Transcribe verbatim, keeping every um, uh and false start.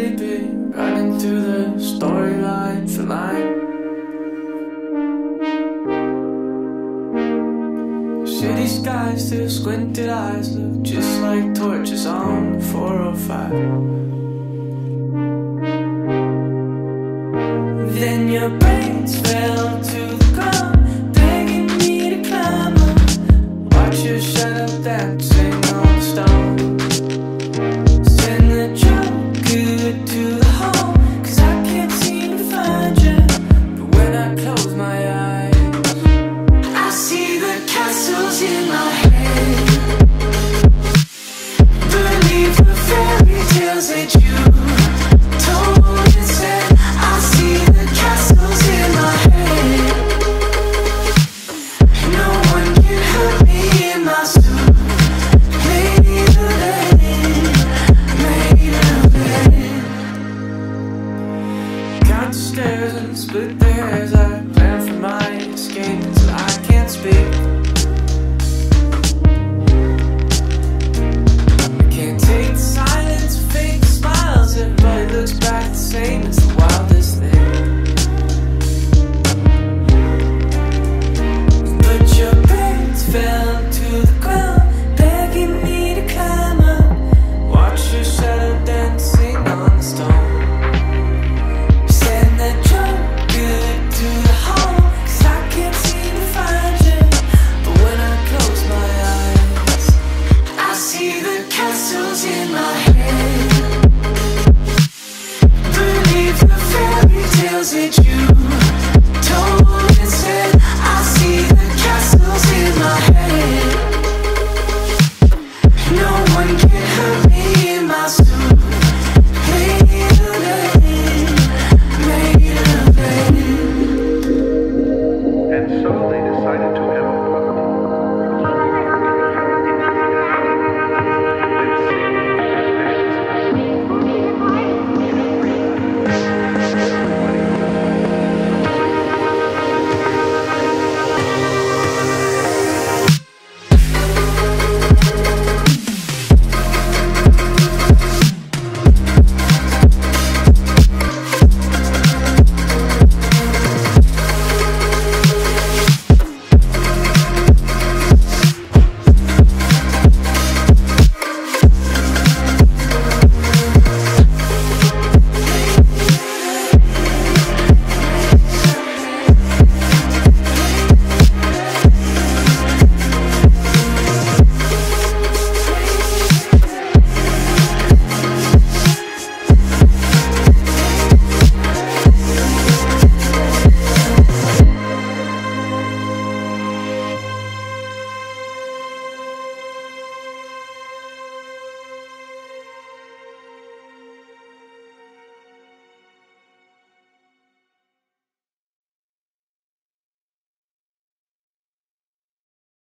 sleeping, riding through the storyline for line. City skies through squinted eyes look just like torches on the four oh five. Then your brains fell to the ground, begging me to climb up. Watch your shadow dancing on the stone. Castles in my head, believe the fairy tales that you told and said. I see the castles in my head, no one can hurt me in my sleep. Made a bed, made a bed. Count the stairs and split the hairs, I plan for my escape until I can't speak.